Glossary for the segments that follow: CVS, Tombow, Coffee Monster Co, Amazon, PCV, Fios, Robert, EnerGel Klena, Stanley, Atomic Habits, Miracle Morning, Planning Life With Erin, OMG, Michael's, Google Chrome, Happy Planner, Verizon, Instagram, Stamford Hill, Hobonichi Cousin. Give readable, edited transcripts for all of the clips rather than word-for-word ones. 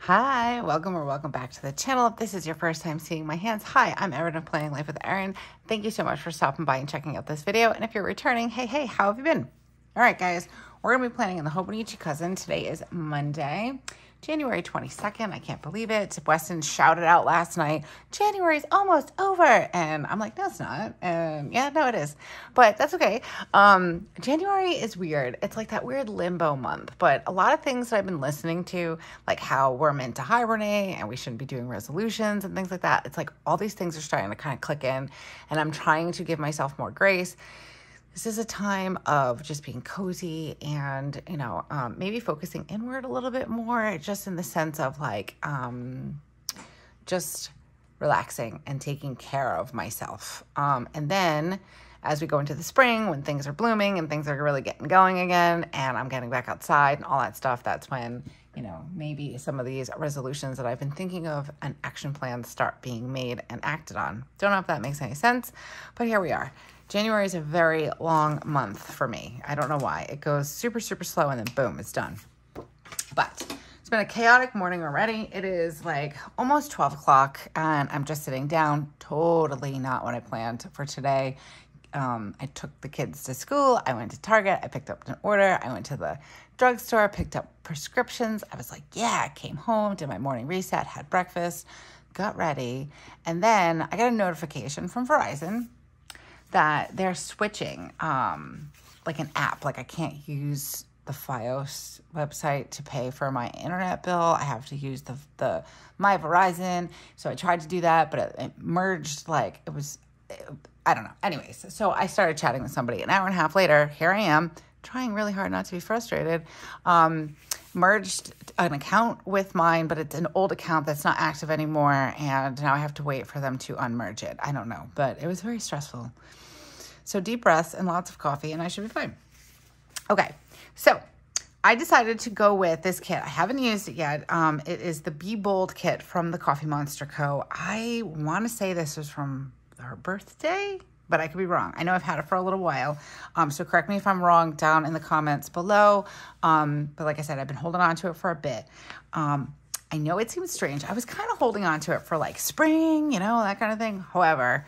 Hi, welcome back to the channel. If this is your first time seeing my hands, hi, I'm Erin of Planning Life with Erin. Thank you so much for stopping by and checking out this video. And if you're returning, hey, how have you been? All right, guys, we're gonna be planning in the Hobonichi Cousin. Today is Monday, January 22nd. I can't believe it. Weston shouted out last night, January's almost over. And I'm like, no, it's not. And yeah, no, it is. But that's okay. January is weird. It's like that weird limbo month. But a lot of things that I've been listening to, like how we're meant to hibernate and we shouldn't be doing resolutions and things like that. It's like all these things are starting to kind of click in. And I'm trying to give myself more grace. This is a time of just being cozy and, you know, maybe focusing inward a little bit more, just in the sense of like, just relaxing and taking care of myself. And then as we go into the spring, when things are blooming and things are really getting going again, and I'm getting back outside and all that stuff, that's when, you know, maybe some of these resolutions that I've been thinking of and action plans start being made and acted on. Don't know if that makes any sense, but here we are. January is a very long month for me. I don't know why. It goes super, super slow and then boom, it's done. But it's been a chaotic morning already. It is like almost 12 o'clock and I'm just sitting down. Totally not what I planned for today. I took the kids to school. I went to Target. I picked up an order. I went to the drugstore, picked up prescriptions. I was like, yeah, I came home, did my morning reset, had breakfast, got ready. And then I got a notification from Verizon that they're switching, like an app. Like I can't use the Fios website to pay for my internet bill. I have to use the My Verizon. So I tried to do that, but it merged. Like it was, I don't know. Anyways, so I started chatting with somebody. An hour and a half later, here I am, trying really hard not to be frustrated. Merged an account with mine, but it's an old account that's not active anymore, and now I have to wait for them to unmerge it. I don't know, but it was very stressful. So deep breaths and lots of coffee, and I should be fine. Okay, so I decided to go with this kit. I haven't used it yet. It is the Be Bold kit from the Coffee Monster Co. I want to say this was from her birthday, but I could be wrong. I know I've had it for a little while, so correct me if I'm wrong down in the comments below. But like I said, I've been holding on to it for a bit. I know it seems strange. I was kind of holding on to it for like spring, you know, that kind of thing. However,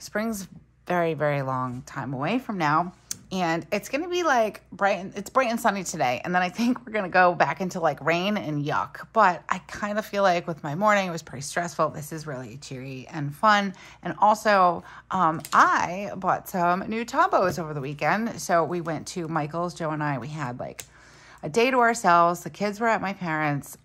spring's very, very long time away from now. And it's going to be like bright and sunny today. And then I think we're going to go back into like rain and yuck. But I kind of feel like with my morning, it was pretty stressful. This is really cheery and fun. And also, I bought some new Tombows over the weekend. So we went to Michael's, Joe and I. We had like a day to ourselves. The kids were at my parents'.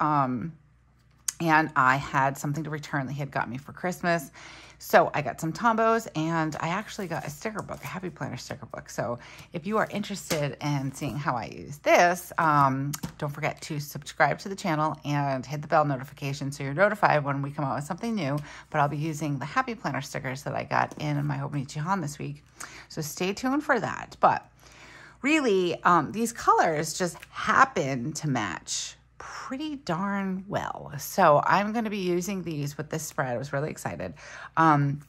And I had something to return that he had got me for Christmas. So I got some Tombows, and I actually got a sticker book, a Happy Planner sticker book. So if you are interested in seeing how I use this, don't forget to subscribe to the channel and hit the bell notification so you're notified when we come out with something new. But I'll be using the Happy Planner stickers that I got in my Hobonichi Han this week. So stay tuned for that. But really, these colors just happen to match pretty darn well. So I'm going to be using these with this spread. I was really excited.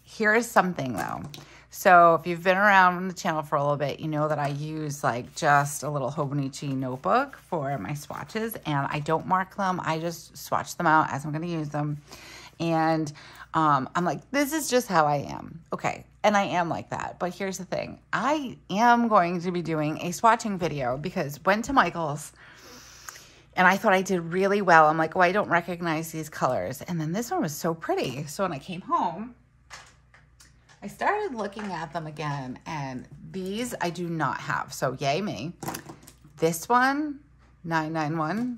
Here is something though. So if you've been around on the channel for a little bit, you know that I use like just a little Hobonichi notebook for my swatches, and I don't mark them. I just swatch them out as I'm going to use them. And I'm like, this is just how I am. Okay. And I am like that. But here's the thing. I am going to be doing a swatching video because went to Michael's, and I thought I did really well. I'm like, oh, I don't recognize these colors. And then this one was so pretty. So when I came home, I started looking at them again. And these I do not have. So yay me. This one, 991.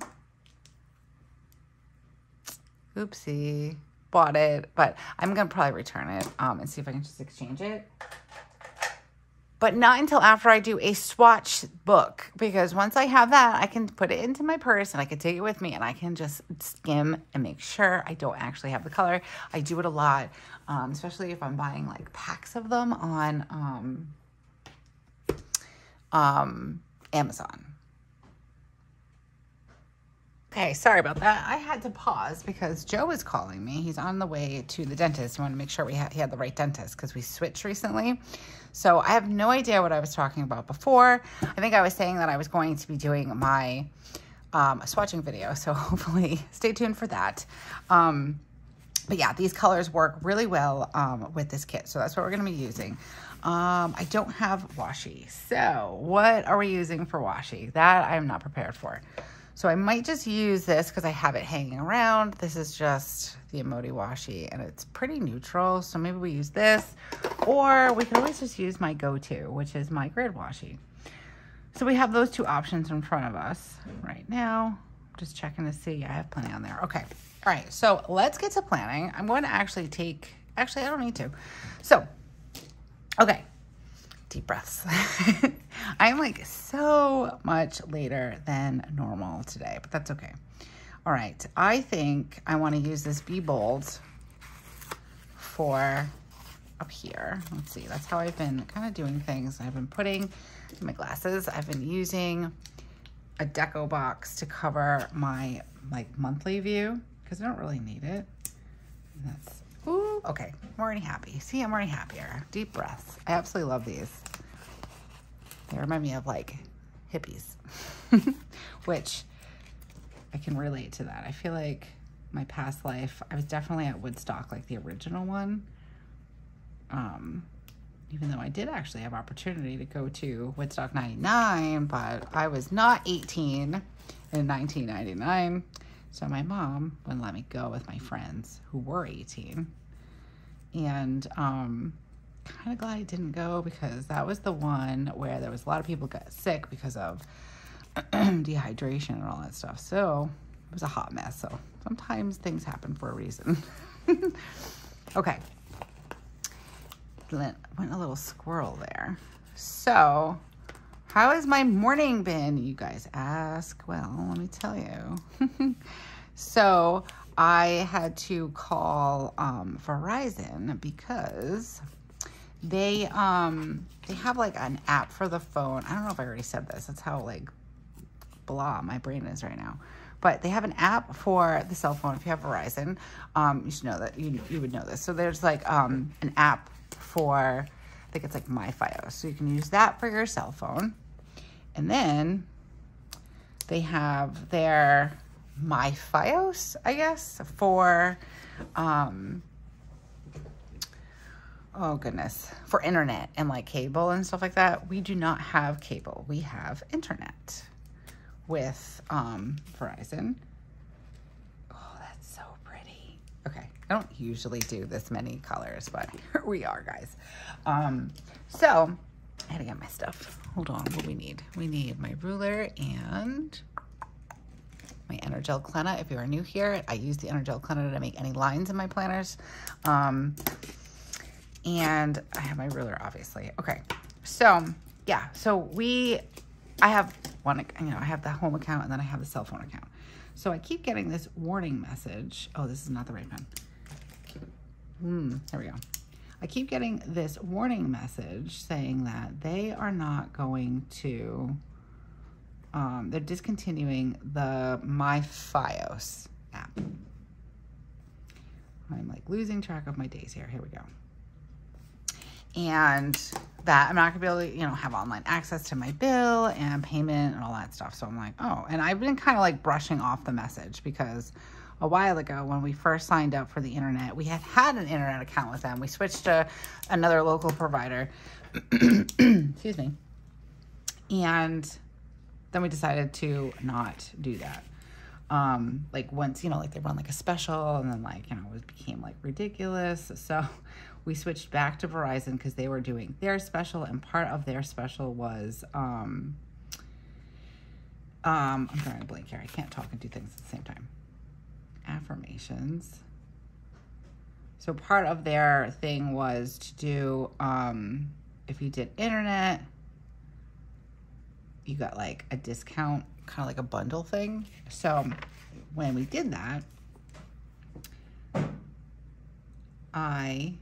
Oopsie. Bought it. But I'm going to probably return it and see if I can just exchange it. But not until after I do a swatch book, because once I have that, I can put it into my purse and I can take it with me and I can just skim and make sure I don't actually have the color. I do it a lot, especially if I'm buying like packs of them on Amazon. Okay, sorry about that. I had to pause because Joe is calling me. He's on the way to the dentist. I want to make sure he had the right dentist because we switched recently. So I have no idea what I was talking about before. I think I was saying that I was going to be doing my a swatching video, so hopefully stay tuned for that. But yeah, these colors work really well with this kit, so that's what we're going to be using. I don't have washi, so what are we using for washi? That I'm not prepared for. So I might just use this because I have it hanging around. This is just the Emoti washi, and it's pretty neutral, so maybe we use this. Or we can always just use my go-to, which is my grid washi. So we have those two options in front of us right now. Just checking to see. I have plenty on there. Okay. All right. So let's get to planning. I'm going to actually take, I don't need to. So, okay. Deep breaths. I'm like so much later than normal today, but that's okay. All right. I think I want to use this Be Bold for up here. Let's see. That's how I've been kind of doing things. I've been putting my glasses. I've been using a deco box to cover my like monthly view because I don't really need it. And that's, ooh, okay. I'm already happy. See, I'm already happier. Deep breaths. I absolutely love these. They remind me of like hippies, which I can relate to that. I feel like my past life, I was definitely at Woodstock, like the original one. Even though I did actually have opportunity to go to Woodstock 99, but I was not 18 in 1999. So my mom wouldn't let me go with my friends who were 18. And kind of glad I didn't go because that was the one where there was a lot of people got sick because of dehydration and all that stuff. So it was a hot mess. So sometimes things happen for a reason. Okay. Went a little squirrel there. So how has my morning been, you guys ask? Well, let me tell you. So I had to call Verizon because they have like an app for the phone. I don't know if I already said this. That's how like blah my brain is right now. But they have an app for the cell phone. If you have Verizon, you should know that you would know this. So there's like an app for, I think it's like My Fios. So you can use that for your cell phone. And then they have their My Fios, I guess, for, oh goodness, for internet and like cable and stuff like that. We do not have cable. We have internet with Verizon. Oh, that's so pretty. Okay. I don't usually do this many colors, but here we are, guys. So I had to get my stuff. Hold on, what we need? We need my ruler and my EnerGel Klena. If you are new here, I use the EnerGel Klena to make any lines in my planners. And I have my ruler, obviously. Okay, so yeah, so I have one, you know, I have the home account and then I have the cell phone account. So I keep getting this warning message. Oh, this is not the right pen. There we go. I keep getting this warning message saying that they are not going to, they're discontinuing the My Fios app. I'm like losing track of my days here. Here we go. And that I'm not gonna be able to, you know, have online access to my bill and payment and all that stuff. So I'm like, oh, and I've been kind of like brushing off the message because a while ago when we first signed up for the internet, we had an internet account with them. We switched to another local provider, excuse me. And then we decided to not do that. Like once, you know, like they run like a special and then like, you know, it became like ridiculous. So we switched back to Verizon because they were doing their special, and part of their special was, I'm drawing a blank here. I can't talk and do things at the same time. Affirmations. So part of their thing was to do, if you did internet, you got like a discount, kind of like a bundle thing. So when we did that, I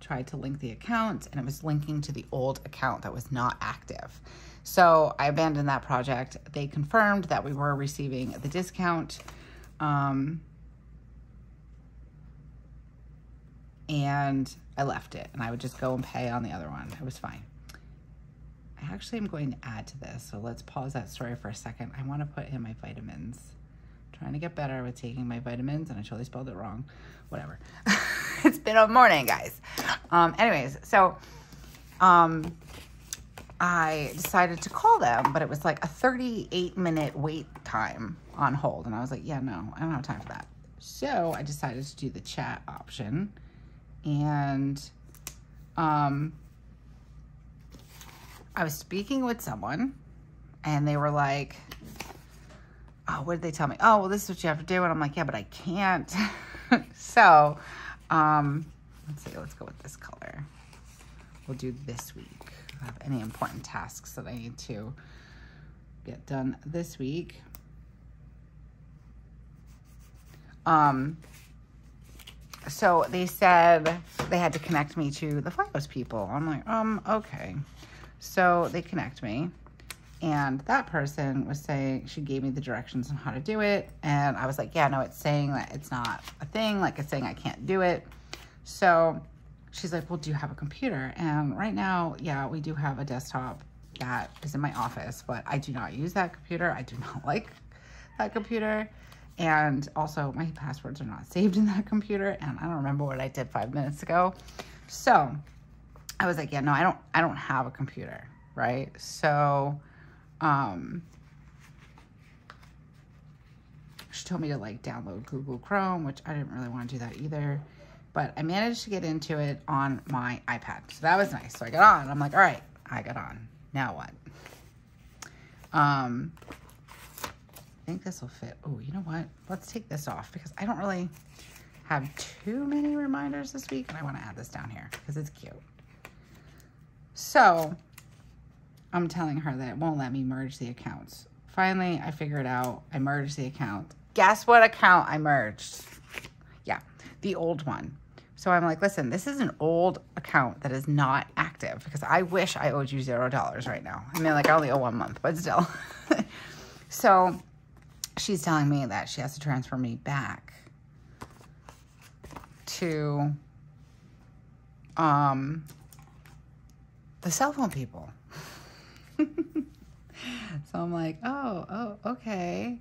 tried to link the accounts and it was linking to the old account that was not active. So I abandoned that project. They confirmed that we were receiving the discount. And I left it and I would just go and pay on the other one. It was fine. I Actually, I'm going to add to this. So let's pause that story for a second. I want to put in my vitamins. I'm trying to get better with taking my vitamins, and I totally spelled it wrong. Whatever. It's been a morning, guys. Anyways, so I decided to call them, but it was like a 38-minute wait time on hold. And I was like, yeah, no, I don't have time for that. So I decided to do the chat option. And I was speaking with someone, and they were like, oh, what did they tell me? Oh, well, this is what you have to do. And I'm like, yeah, but I can't. So let's see, let's go with this color. We'll do this week. I have any important tasks that I need to get done this week. So they said they had to connect me to the Fios people. I'm like, okay. So they connect me, and that person was saying, she gave me the directions on how to do it. And I was like, yeah, no, it's saying that it's not a thing. Like, it's saying I can't do it. So she's like, well, do you have a computer? And right now, yeah, we do have a desktop that is in my office, but I do not use that computer. I do not like that computer. And also, my passwords are not saved in that computer, and I don't remember what I did 5 minutes ago. So I was like, yeah, no, I don't have a computer, right? So she told me to like download Google Chrome, which I didn't really want to do that either, but I managed to get into it on my iPad. So that was nice. So I got on. I'm like, all right, I got on. Now what? I think this will fit. Oh, you know what? Let's take this off because I don't really have too many reminders this week, and I want to add this down here because it's cute. So I'm telling her that it won't let me merge the accounts. Finally, I figured out I merged the account. Guess what account I merged? Yeah, the old one. So I'm like, listen, this is an old account that is not active because I wish I owed you $0 right now. I mean, like, I only owe 1 month, but still. So she's telling me that she has to transfer me back to the cell phone people. So I'm like, oh, okay.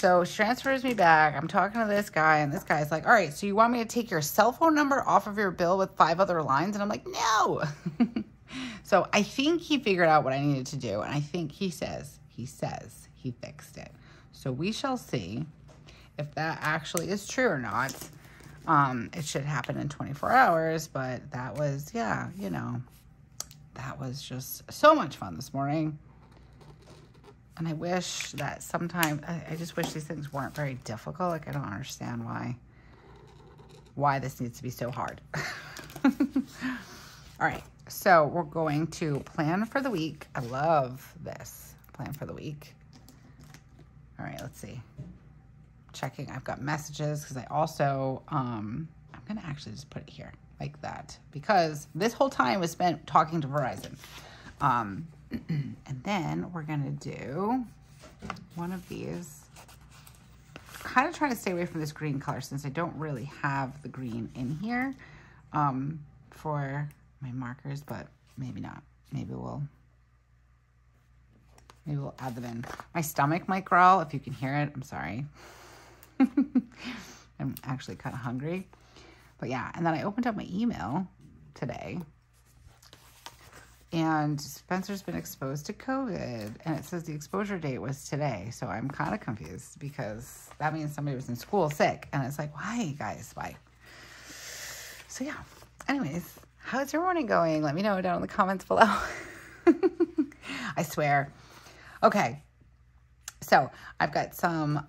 So she transfers me back. I'm talking to this guy, and this guy's like, all right, so you want me to take your cell phone number off of your bill with 5 other lines? And I'm like, no. So I think he figured out what I needed to do, and I think he says he fixed it. So we shall see if that actually is true or not. It should happen in 24 hours, but that was, yeah, you know, that was just so much fun this morning. And I wish that sometimes, I just wish these things weren't very difficult. Like, I don't understand why this needs to be so hard. All right, so we're going to plan for the week. I love this, plan for the week. All right, let's see. Checking, I've got messages because I also, I'm gonna actually just put it here like that because this whole time was spent talking to Verizon. And then we're gonna do one of these. Kind of trying to stay away from this green color since I don't really have the green in here for my markers, but maybe not. Maybe we'll add them in. My stomach might growl if you can hear it. I'm sorry. I'm actually kind of hungry. But yeah, and then I opened up my email today. And Spencer's been exposed to COVID. And it says the exposure date was today. So I'm kind of confused because that means somebody was in school sick. And it's like, why, guys? Why? So yeah. Anyways, how's your morning going? Let me know down in the comments below. I swear. Okay, so I've got some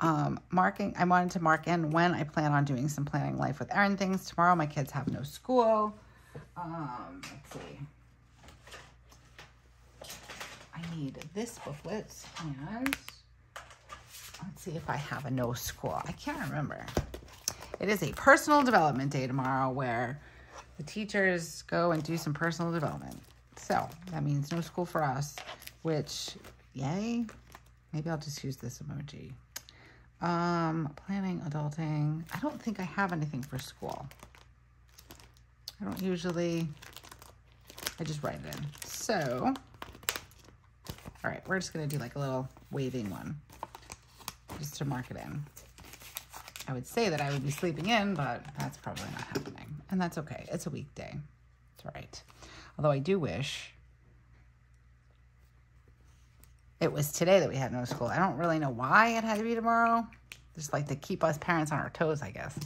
marking. I wanted to mark in when I plan on doing some Planning Life with Erin things. Tomorrow my kids have no school. Let's see. I need this booklet, and let's see if I have a no school. I can't remember. It is a personal development day tomorrow where the teachers go and do some personal development. So that means no school for us, which... Yay. Maybe I'll just use this emoji. Planning, adulting. I don't think I have anything for school. I don't usually, I just write it in. So All right, we're just gonna do like a little waving one just to mark it in. I would say that I would be sleeping in, but that's probably not happening. And that's okay, it's a weekday, it's all right. Although I do wish it was today that we had no school. I don't really know why it had to be tomorrow. Just like to keep us parents on our toes, I guess.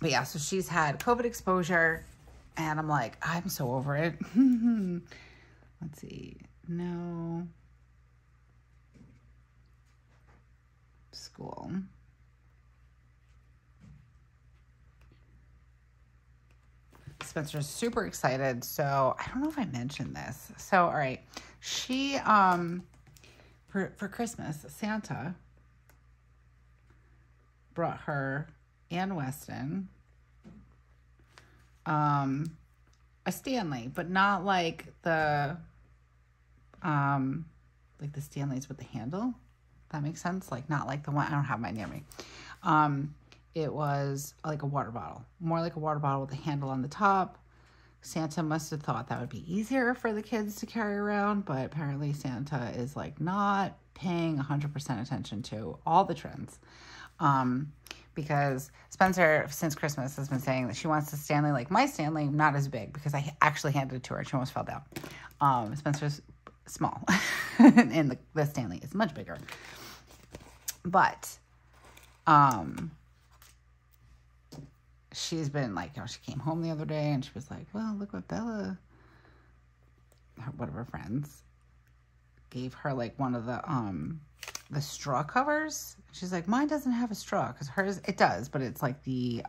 But yeah, so she's had COVID exposure and I'm like, I'm so over it. Let's see, no school. Spencer's super excited, so I don't know if I mentioned this. So, all right, she, for Christmas, Santa brought her and Weston a Stanley, but not like the, like the Stanleys with the handle. That makes sense. Like not like the one, I don't have mine near me. It was like a water bottle, more like a water bottle with a handle on the top. Santa must have thought that would be easier for the kids to carry around, but apparently Santa is like not paying 100% attention to all the trends. Because Spencer, since Christmas, has been saying that she wants a Stanley like my Stanley, not as big, because I actually handed it to her and she almost fell down. Spencer's small and the Stanley is much bigger. But she's been like, you know, she came home the other day and she was like, well, look what Bella, one of her friends, gave her like one of the straw covers. She's like, mine doesn't have a straw, because hers, it does, but it's like the,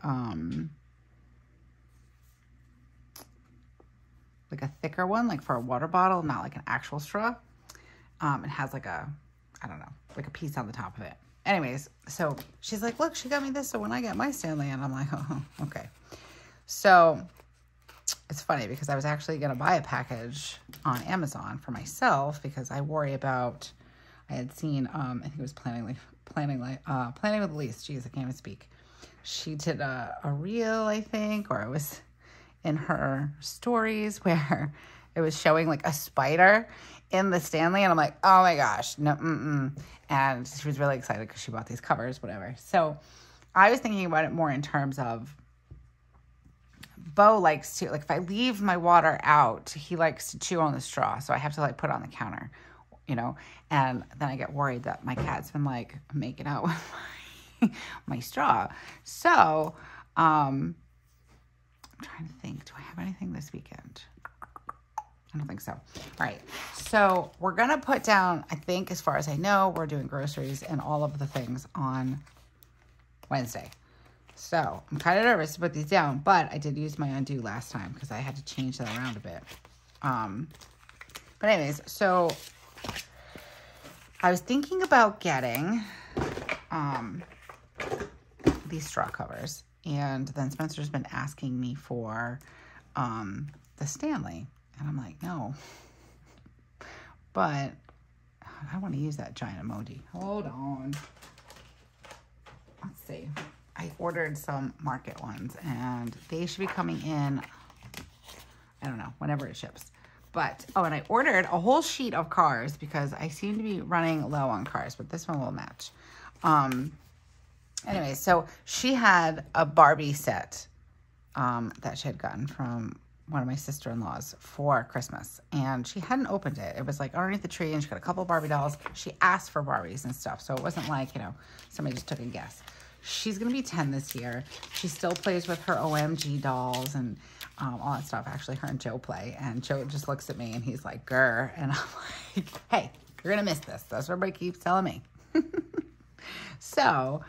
like a thicker one, like for a water bottle, not like an actual straw. It has like a, I don't know, like a piece on the top of it. Anyways, so she's like, look, she got me this, so when I get my Stanley, and I'm like, oh, okay. So it's funny because I was actually going to buy a package on Amazon for myself because I worry about, I had seen, I think it was Planning with Elise. Jeez, I can't even speak. She did a reel, I think, or it was in her stories where it was showing like a spider in the Stanley. And I'm like, oh my gosh, no, mm-mm. And she was really excited because she bought these covers, whatever. So I was thinking about it more in terms of Bo likes to, like if I leave my water out, he likes to chew on the straw. So I have to like put it on the counter, you know, and then I get worried that my cat's been like making out with my straw. So, I'm trying to think, do I have anything this weekend? I don't think so. All right. So we're going to put down, I think, as far as I know, we're doing groceries and all of the things on Wednesday. So I'm kind of nervous to put these down, but I did use my undo last time because I had to change that around a bit. But anyways, so I was thinking about getting these straw covers, and then Spencer's been asking me for the Stanley, and I'm like, no, but I want to use that giant emoji. Hold on. Let's see. I ordered some market ones, and they should be coming in, I don't know, whenever it ships. But, oh, and I ordered a whole sheet of cars because I seem to be running low on cars, but this one will match. Anyway, so she had a Barbie set that she had gotten from one of my sister-in-laws for Christmas, and she hadn't opened it. It was like underneath the tree, and she got a couple of Barbie dolls. She asked for Barbies and stuff, so it wasn't like, you know, somebody just took a guess. She's going to be 10 this year. She still plays with her OMG dolls and all that stuff. Actually, her and Joe play. And Joe just looks at me and he's like, grr. And I'm like, hey, you're going to miss this. That's what everybody keeps telling me. So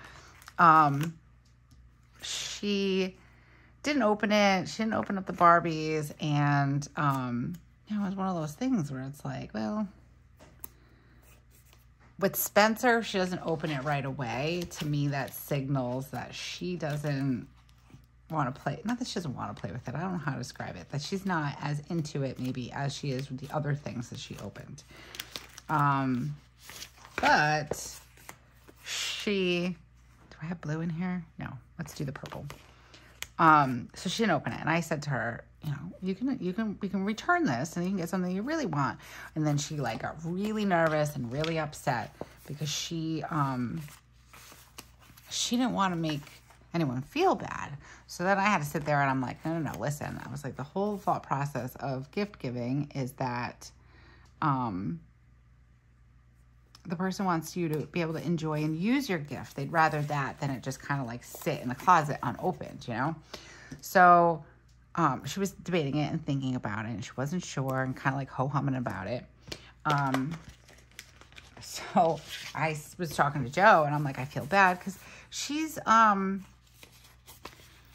she didn't open it. She didn't open up the Barbies. And you know, it was one of those things where it's like, well, with Spencer, if she doesn't open it right away, to me, that signals that she doesn't want to play. Not that she doesn't want to play with it. I don't know how to describe it. That she's not as into it, maybe, as she is with the other things that she opened. But she... Do I have blue in here? No. Let's do the purple. So she didn't open it. And I said to her, you know, we can return this and you can get something you really want. And then she like got really nervous and really upset because she didn't want to make anyone feel bad. So then I had to sit there and I'm like, no, listen. I was like, the whole thought process of gift giving is that, the person wants you to be able to enjoy and use your gift. They'd rather that than it just kind of like sit in the closet unopened, you know? So she was debating it and thinking about it, and she wasn't sure and kind of like ho-humming about it. So I was talking to Joe and I'm like, I feel bad because she's,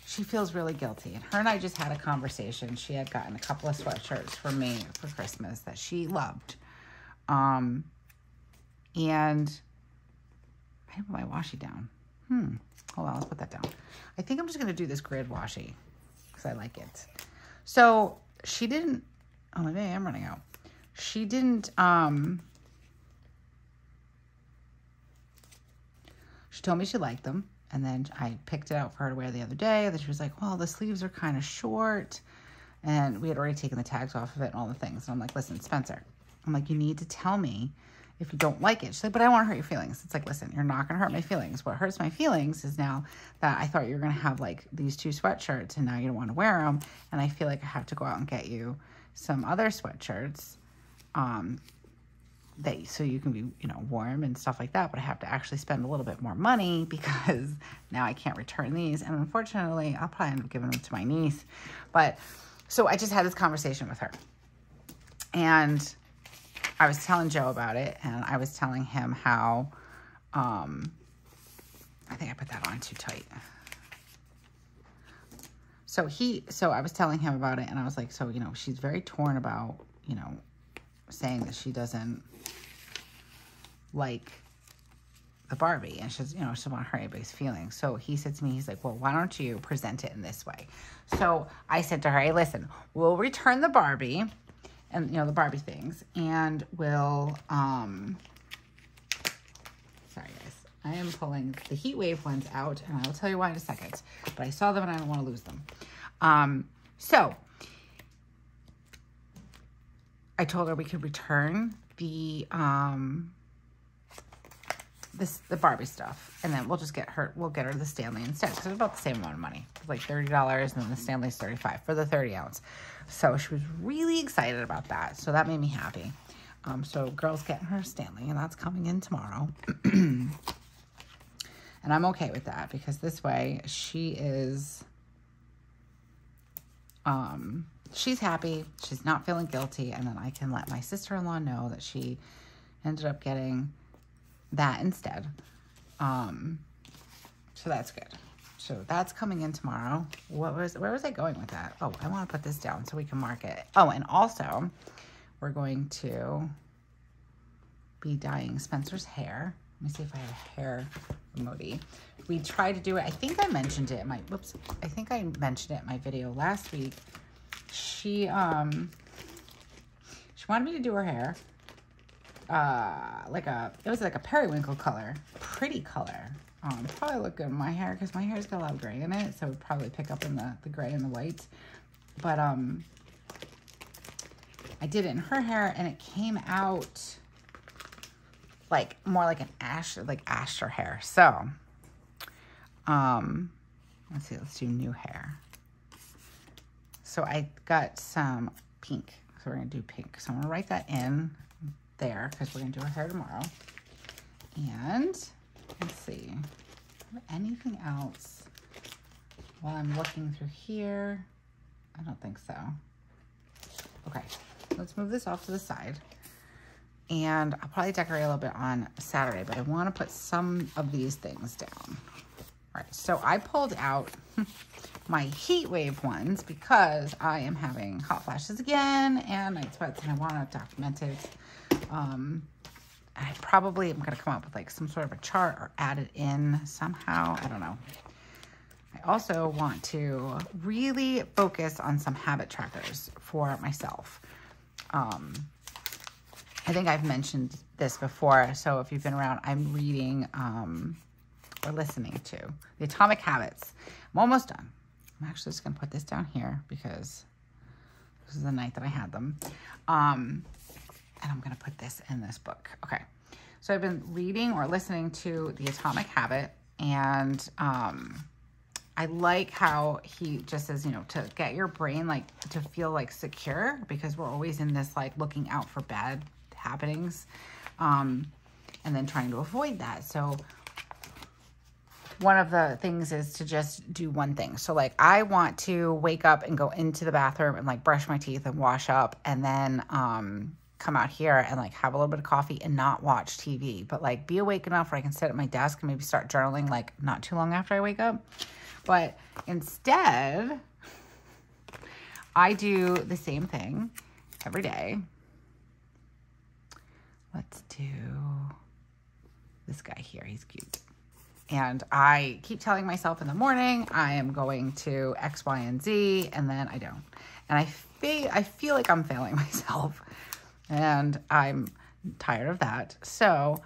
she feels really guilty. And her and I just had a conversation. She had gotten a couple of sweatshirts for me for Christmas that she loved. And I didn't put my washi down. Hold on, let's put that down. I think I'm just going to do this grid washi because I like it. So she didn't, oh, maybe I am running out. She didn't, she told me she liked them. And then I picked it out for her to wear the other day. And then she was like, well, the sleeves are kind of short. And we had already taken the tags off of it and all the things. And I'm like, listen, Spencer, I'm like, you need to tell me if you don't like it. She's like, but I don't want to hurt your feelings. It's like, listen, you're not going to hurt my feelings. What hurts my feelings is now that I thought you were going to have like these two sweatshirts and now you don't want to wear them. And I feel like I have to go out and get you some other sweatshirts that so you can be, you know, warm and stuff like that. But I have to actually spend a little bit more money because now I can't return these. And unfortunately, I'll probably end up giving them to my niece. But so I just had this conversation with her. And I was telling Joe about it, and I was telling him how, I think I put that on too tight. So I was telling him about it, and I was like, so, you know, she's very torn about, you know, saying that she doesn't like the Barbie, and she's, you know, she doesn't want to hurt anybody's feelings. So he said to me, he's like, well, why don't you present it in this way? So I said to her, hey, listen, we'll return the Barbie, and, you know, the Barbie things, and we'll, sorry guys, I am pulling the heat wave ones out, and I'll tell you why in a second, but I saw them and I don't want to lose them. So I told her we could return the Barbie stuff, and then we'll get her the Stanley instead. So it's about the same amount of money. It's like $30, and then the Stanley's $35 for the 30-ounce. So she was really excited about that. So that made me happy. So girl's getting her Stanley, and that's coming in tomorrow. And I'm okay with that because this way she is, she's happy. She's not feeling guilty. And then I can let my sister-in-law know that she ended up getting that instead. So that's good. So that's coming in tomorrow. Where was I going with that? Oh, I want to put this down so we can mark it. Oh, and also we're going to be dyeing Spencer's hair. Let me see if I have a hair emoji. We tried to do it. I think I mentioned it in my, whoops. I think I mentioned it in my video last week. She wanted me to do her hair. It was like a periwinkle color, pretty color. Probably look good in my hair because my hair's got a lot of gray in it, so it would probably pick up in the gray and the white. But I did it in her hair, and it came out like more like an ash, like aster hair. So let's see, let's do new hair. So I got some pink, so we're gonna do pink. So I'm gonna write that in there because we're gonna do her hair tomorrow. And let's see, anything else while I'm looking through here? I don't think so. Okay, let's move this off to the side. And I'll probably decorate a little bit on Saturday, but I want to put some of these things down. All right, so I pulled out my heat wave ones because I am having hot flashes again and night sweats, and I want to document it. I probably am going to come up with like some sort of a chart or add it in somehow. I don't know. I also want to really focus on some habit trackers for myself. I think I've mentioned this before. So if you've been around, I'm reading or listening to The Atomic Habits. I'm almost done. I'm actually just going to put this down here because this is the night that I had them. And I'm going to put this in this book. Okay. So I've been reading or listening to The Atomic Habit, and I like how he just says, you know, to get your brain like to feel like secure, because we're always in this like looking out for bad happenings and then trying to avoid that. So one of the things is to just do one thing. So like I want to wake up and go into the bathroom and like brush my teeth and wash up, and then come out here and like have a little bit of coffee and not watch TV, but like be awake enough where I can sit at my desk and maybe start journaling like not too long after I wake up. But instead, I do the same thing every day. Let's do this guy here. He's cute. And I keep telling myself in the morning, I am going to X, Y, and Z, and then I don't. And I feel like I'm failing myself, and I'm tired of that. So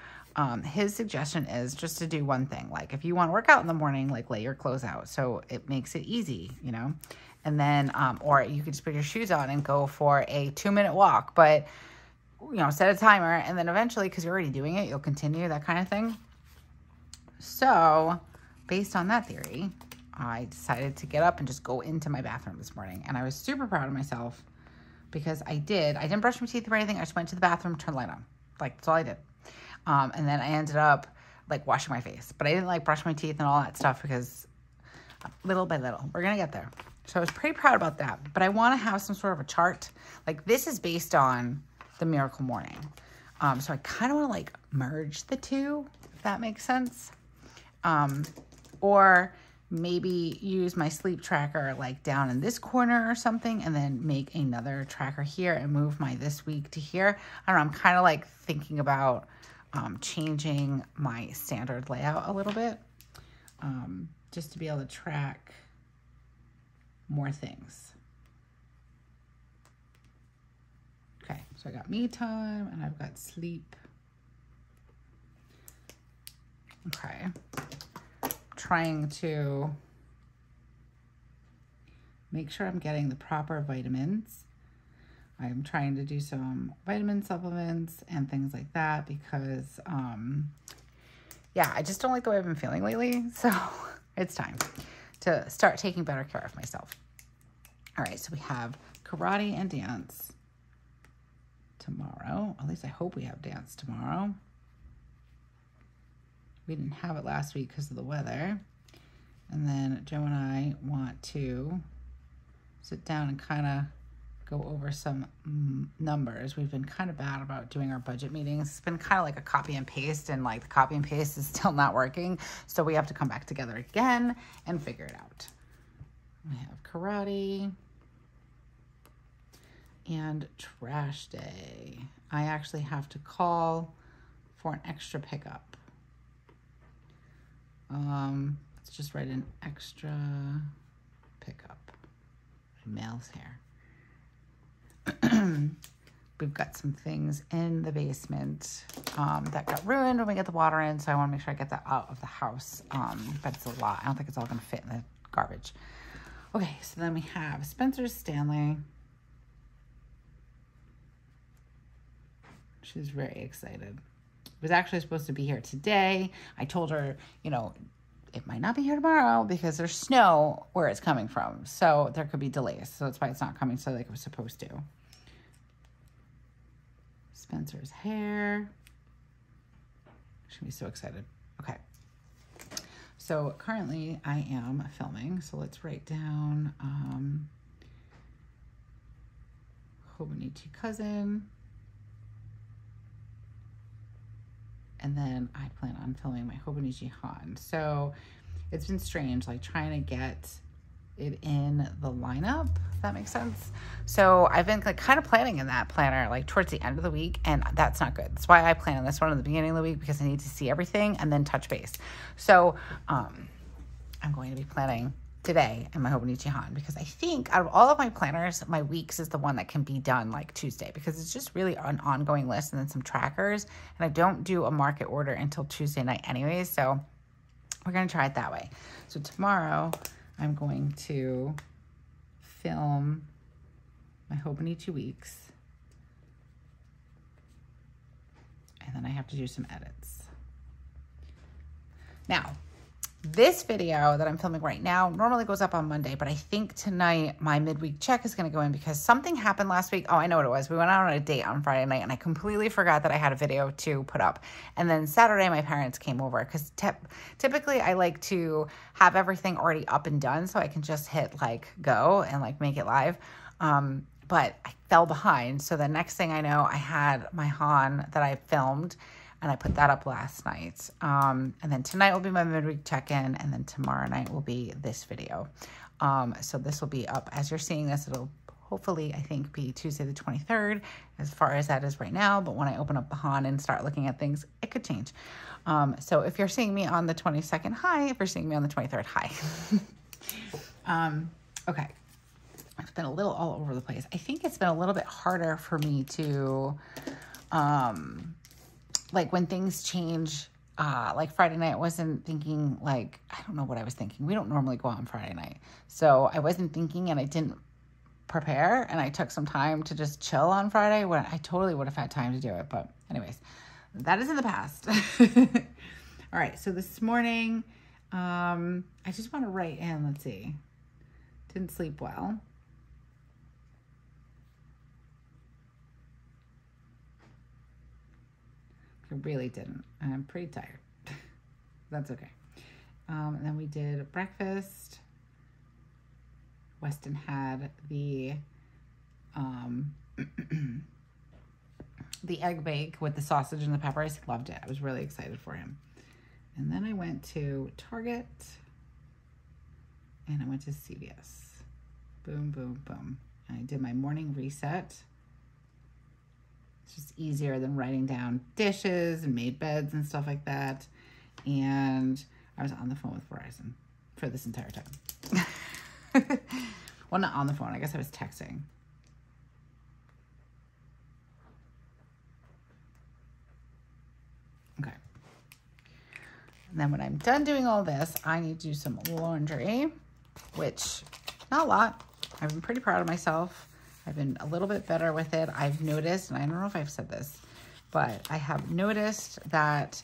his suggestion is just to do one thing. Like if you want to work out in the morning, like lay your clothes out. So it makes it easy, you know, and then, or you could just put your shoes on and go for a 2-minute walk, but you know, set a timer, and then eventually, cause you're already doing it, you'll continue, that kind of thing. So based on that theory, I decided to get up and just go into my bathroom this morning. And I was super proud of myself because I didn't brush my teeth or anything. I just went to the bathroom, turned the light on. Like that's all I did. And then I ended up like washing my face, but I didn't like brush my teeth and all that stuff because little by little, we're going to get there. So I was pretty proud about that, but I want to have some sort of a chart. Like this is based on the Miracle Morning. So I kind of want to like merge the two, if that makes sense. Or maybe use my sleep tracker like down in this corner or something, and then make another tracker here and move my this week to here. I don't know. I'm kind of like thinking about changing my standard layout a little bit just to be able to track more things. Okay, so I got me time and I've got sleep. Okay, I'm trying to make sure I'm getting the proper vitamins. I'm trying to do some vitamin supplements and things like that because, yeah, I just don't like the way I've been feeling lately. So it's time to start taking better care of myself. All right, so we have karate and dance tomorrow. At least I hope we have dance tomorrow. We didn't have it last week because of the weather. And then Joe and I want to sit down and kind of go over some numbers. We've been kind of bad about doing our budget meetings. It's been kind of like a copy and paste, and like the copy and paste is still not working. So we have to come back together again and figure it out. We have karate and trash day. I actually have to call for an extra pickup. Let's just write an extra pickup. Mail's here. We've got some things in the basement that got ruined when we get the water in, so I want to make sure I get that out of the house, but it's a lot. I don't think it's all going to fit in the garbage. Okay, so then we have Spencer's Stanley. She's very excited. Was actually supposed to be here today. I told her, you know, it might not be here tomorrow because there's snow where it's coming from. So there could be delays. So that's why it's not coming. So like it was supposed to. Spencer's hair. She'll be so excited. Okay. So currently I am filming. So let's write down Hobonichi Cousin. And then I plan on filming my Hobonichi Han. So it's been strange, like trying to get it in the lineup, if that makes sense. So I've been like kind of planning in that planner, like towards the end of the week, and that's not good. That's why I plan on this one at the beginning of the week, because I need to see everything and then touch base. So I'm going to be planning today in my Hobonichi Han, because I think out of all of my planners, my weeks is the one that can be done like Tuesday, because it's just really an ongoing list and then some trackers, and I don't do a market order until Tuesday night anyways, so we're going to try it that way. So tomorrow I'm going to film my Hobonichi weeks. And then I have to do some edits. Now, this video that I'm filming right now normally goes up on Monday, but I think tonight my midweek check is going to go in because something happened last week. Oh, I know what it was. We went out on a date on Friday night, and I completely forgot that I had a video to put up. And then Saturday, my parents came over because typically I like to have everything already up and done so I can just hit, like, go and, like, make it live. But I fell behind. So the next thing I know, I had my Han that I filmed, and I put that up last night. And then tonight will be my midweek check-in, and then tomorrow night will be this video. So this will be up as you're seeing this. It'll hopefully, I think, be Tuesday the 23rd as far as that is right now. But when I open up the Han and start looking at things, it could change. So if you're seeing me on the 22nd, hi. If you're seeing me on the 23rd, hi. Okay. It's been a little all over the place. I think it's been a little bit harder for me to, like, when things change, like Friday night, I wasn't thinking, like, I don't know what I was thinking. We don't normally go out on Friday night. So I wasn't thinking, and I didn't prepare, and I took some time to just chill on Friday when I totally would have had time to do it. But anyways, that is in the past. All right. So this morning, I just want to write in, let's see, didn't sleep well. I really didn't. I'm pretty tired. That's okay. And then we did breakfast. Weston had the the egg bake with the sausage and the peppers. Loved it. I was really excited for him. And then I went to Target and I went to CVS. Boom, boom, boom. I did my morning reset. It's just easier than writing down dishes and made beds and stuff like that. And I was on the phone with Verizon for this entire time. Well, not on the phone. I guess I was texting. Okay. And then when I'm done doing all this, I need to do some laundry, which, not a lot. I've been pretty proud of myself. I've been a little bit better with it. I've noticed, and I don't know if I've said this, but I have noticed that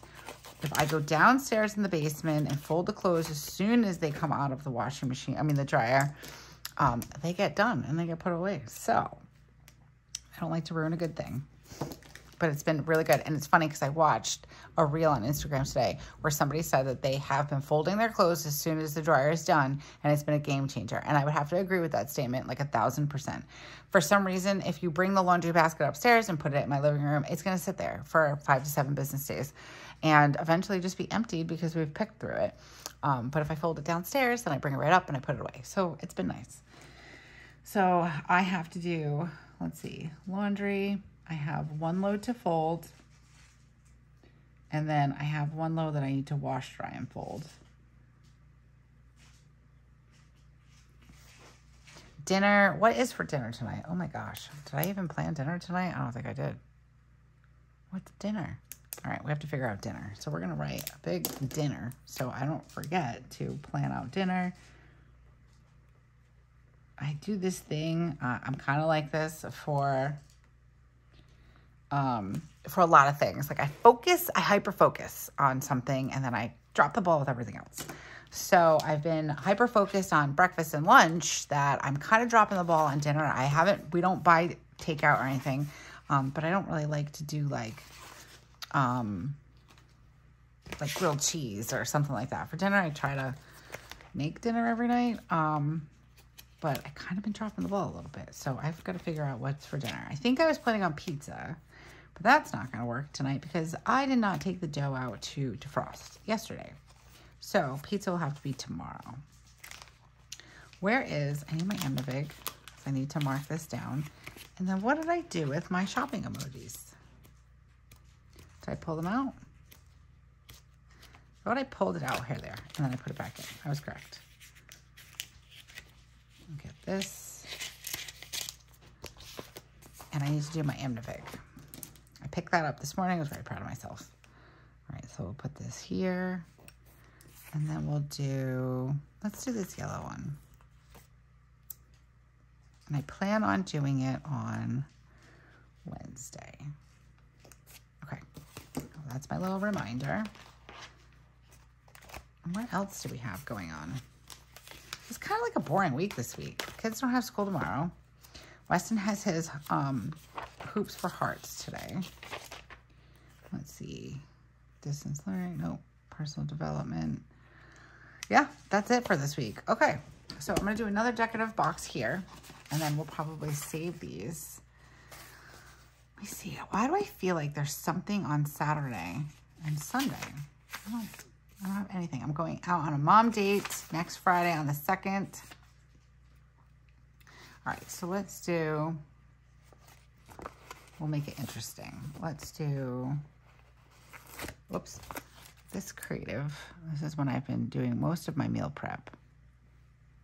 if I go downstairs in the basement and fold the clothes as soon as they come out of the washing machine, I mean the dryer, they get done and they get put away. So I don't like to ruin a good thing, but it's been really good. And it's funny because I watched a reel on Instagram today where somebody said that they have been folding their clothes as soon as the dryer is done, and it's been a game changer. And I would have to agree with that statement, like 1000%. For some reason, if you bring the laundry basket upstairs and put it in my living room, it's going to sit there for 5 to 7 business days and eventually just be emptied because we've picked through it. But if I fold it downstairs, then I bring it right up and I put it away. So it's been nice. So I have to do, let's see, laundry. I have one load to fold, and then I have one load that I need to wash, dry, and fold. Dinner. What is for dinner tonight? Oh my gosh. Did I even plan dinner tonight? I don't think I did. What's dinner? All right. We have to figure out dinner. So we're going to write a big dinner so I don't forget to plan out dinner. I do this thing. I'm kind of like this for a lot of things. Like I hyper-focus on something, and then I drop the ball with everything else. So I've been hyper-focused on breakfast and lunch that I'm kind of dropping the ball on dinner. We don't buy takeout or anything, but I don't really like to do like grilled cheese or something like that for dinner. I try to make dinner every night. But I kind of been dropping the ball a little bit. So I've got to figure out what's for dinner. I think I was planning on pizza, but that's not going to work tonight because I did not take the dough out to defrost yesterday. So pizza will have to be tomorrow. I need my Amivig. I need to mark this down. And then what did I do with my shopping emojis? Did I pull them out? What, I pulled it out, here, there, and then I put it back in. I was correct. Get this. And I need to do my Amnivig. I picked that up this morning. I was very proud of myself. All right, so we'll put this here. And then we'll do Let's do this yellow one. And I plan on doing it on Wednesday. Okay, well, that's my little reminder. And what else do we have going on? It's kind of like a boring week this week. Kids don't have school tomorrow. Weston has his hoops for hearts today. Let's see. Distance learning. No. Personal development. Yeah, that's it for this week. Okay. So I'm going to do another decorative box here. And then we'll probably save these. Let me see. Why do I feel like there's something on Saturday and Sunday? I don't have anything. I'm going out on a mom date next Friday on the 2nd. All right, so let's do, we'll make it interesting. Let's do, whoops, this creative. This is when I've been doing most of my meal prep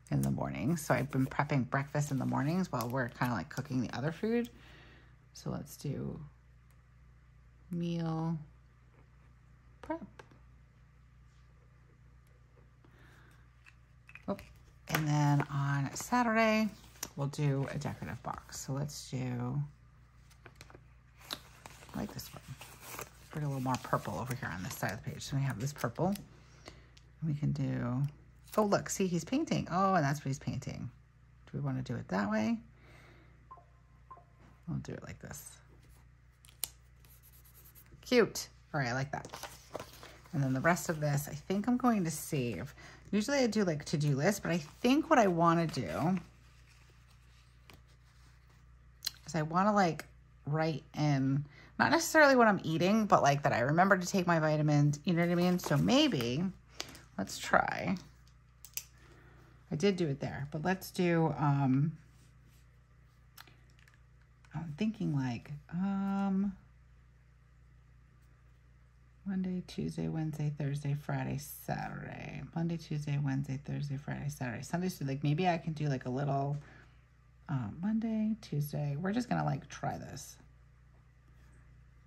in the morning. So I've been prepping breakfast in the mornings while we're kind of like cooking the other food. So let's do meal prep. Oh, and then on Saturday, we'll do a decorative box. So let's do, I like this one. Put a little more purple over here on this side of the page. So we have this purple. We can do, oh look, see he's painting. Oh, and that's what he's painting. Do we want to do it that way? We'll do it like this. Cute. All right, I like that. And then the rest of this, I think I'm going to save. Usually I do like to-do lists, but I think what I want to do is I want to like write in, not necessarily what I'm eating, but like that I remember to take my vitamins, you know what I mean? So maybe, let's try. I did do it there, but let's do, I'm thinking like, Monday, Tuesday, Wednesday, Thursday, Friday, Saturday. Monday, Tuesday, Wednesday, Thursday, Friday, Saturday, Sunday. So like maybe I can do like a little, Monday, Tuesday. We're just gonna like try this.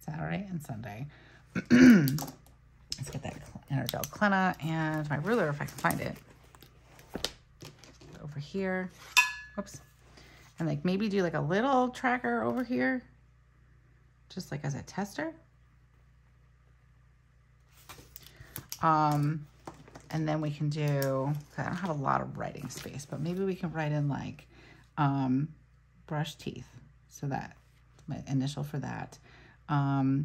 Saturday and Sunday. Let's get that EnerGel Klena and my ruler if I can find it. Over here. Whoops. And like maybe do like a little tracker over here. Just like as a tester. And then we can do, I don't have a lot of writing space, but maybe we can write in like brush teeth. So that, my initial for that. 5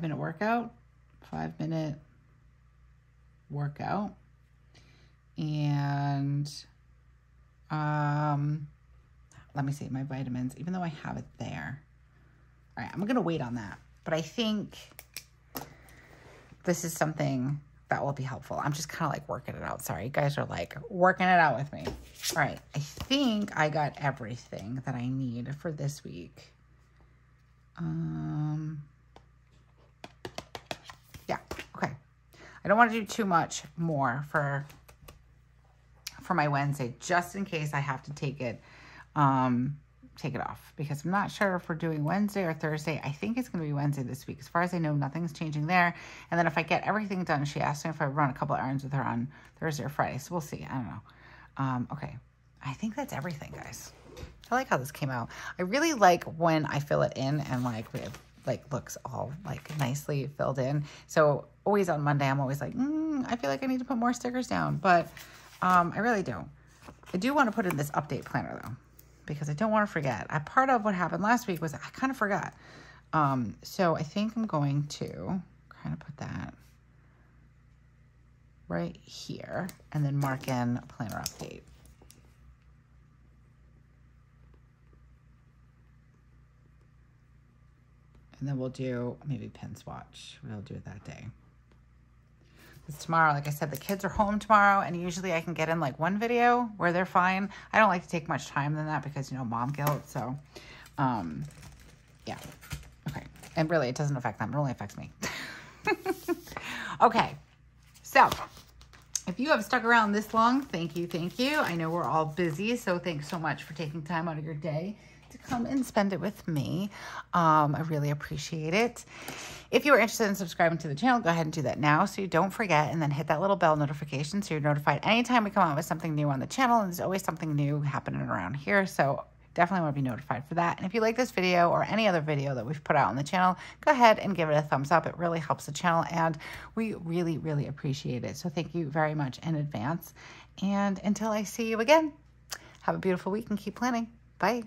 minute workout, 5 minute workout, and let me see my vitamins, even though I have it there. All right, I'm gonna wait on that, but I think this is something that will be helpful. I'm just kind of like working it out. Sorry, you guys are like working it out with me. All right, I think I got everything that I need for this week. Yeah, okay. I don't want to do too much more for my Wednesday, just in case I have to take it off, because I'm not sure if we're doing Wednesday or Thursday. I think it's going to be Wednesday this week. As far as I know, nothing's changing there. And then if I get everything done, she asked me if I run a couple errands with her on Thursday or Friday. So we'll see. I don't know. Okay. I think that's everything, guys. I like how this came out. I really like when I fill it in and like it like looks all like nicely filled in. So always on Monday, I'm always like, I feel like I need to put more stickers down, but I really don't. I do want to put in this update planner though, because I don't want to forget. Part of what happened last week was I kind of forgot. So I think I'm going to kind of put that right here and then mark in planner update. And then we'll do maybe pin swatch. We'll do it that day. Because tomorrow, like I said, the kids are home tomorrow. And usually I can get in like one video where they're fine. I don't like to take much time than that because, you know, mom guilt. So, yeah. Okay. And really, it doesn't affect them. It only affects me. Okay. So, if you have stuck around this long, thank you. I know we're all busy. So, thanks so much for taking time out of your day to come and spend it with me. I really appreciate it. If you are interested in subscribing to the channel, go ahead and do that now so you don't forget, and then hit that little bell notification so you're notified anytime we come out with something new on the channel, and there's always something new happening around here, so definitely want to be notified for that. And if you like this video or any other video that we've put out on the channel, go ahead and give it a thumbs up. It really helps the channel, and we really, really appreciate it. So thank you very much in advance. And until I see you again, have a beautiful week and keep planning. Bye.